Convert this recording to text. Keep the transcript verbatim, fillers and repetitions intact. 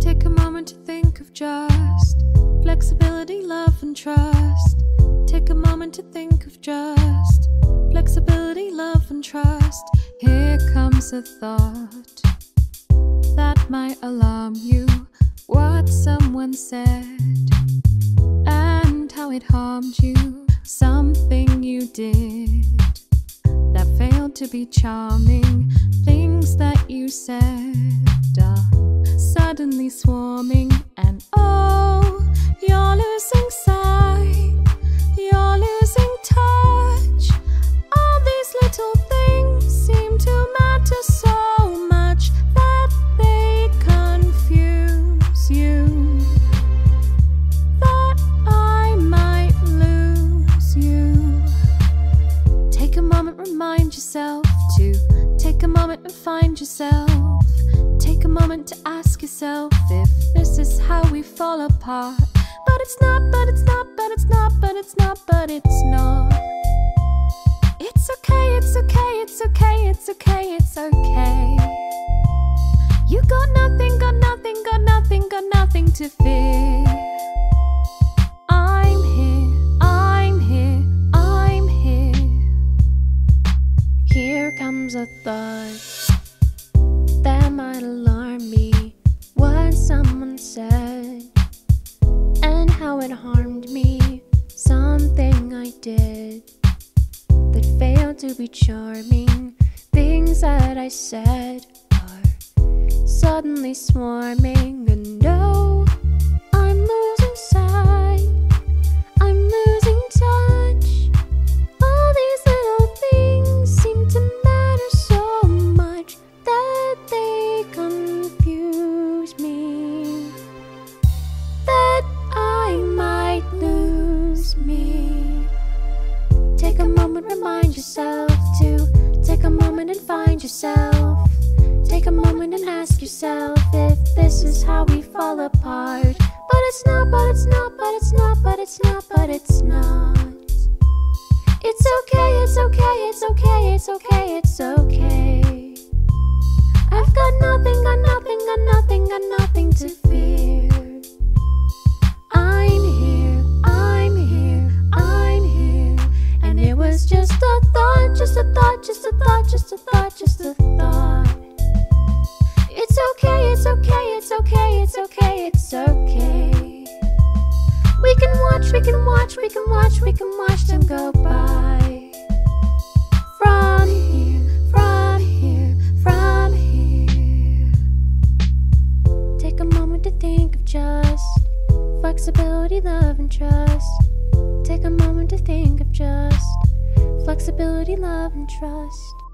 Take a moment to think of just flexibility, love and trust. Take a moment to think of just flexibility, love and trust. Here comes a thought that might alarm you. What someone said and how it harmed you. Something you did that failed to be charming. Things that you said are suddenly swarming. And oh, you're losing sight, you're losing touch. All these little things seem to matter so much that they confuse you. That I might lose you. Take a moment, remind yourself to take a moment and find yourself. Take a moment to ask yourself if this is how we fall apart. But it's not, but it's not, but it's not, but it's not, but it's not. It's okay, it's okay, it's okay, it's okay, it's okay. You got nothing, got nothing, got nothing, got nothing to fear. I'm here, I'm here, I'm here. Here comes a thought that might alarm me. What someone said and how it harmed me. Something I did that failed to be charming. Things that I said are suddenly swarming. And no, I'm losing sight, I'm losing touch. All these little things seem to matter so much that they confuse me, that I might lose me. Take a moment, remind yourself to take a moment and find yourself. Take a moment and ask yourself if this is how we fall apart. But it's not, but it's not, but it's not, but it's not, but it's not. It's okay, it's okay, it's okay, it's okay, it's okay. I've got nothing, got nothing, got nothing, got nothing to fear. I'm here, I'm here, I'm here. And it was just a thought, just a thought, just a thought, just a thought, just a thought. It's okay, it's okay, it's okay, it's okay, it's okay. We can watch, we can watch, we can watch, we can watch them go by. From here, from here, from here. Take a moment to think of just flexibility, love and trust. Take a moment to think of just flexibility, love and trust.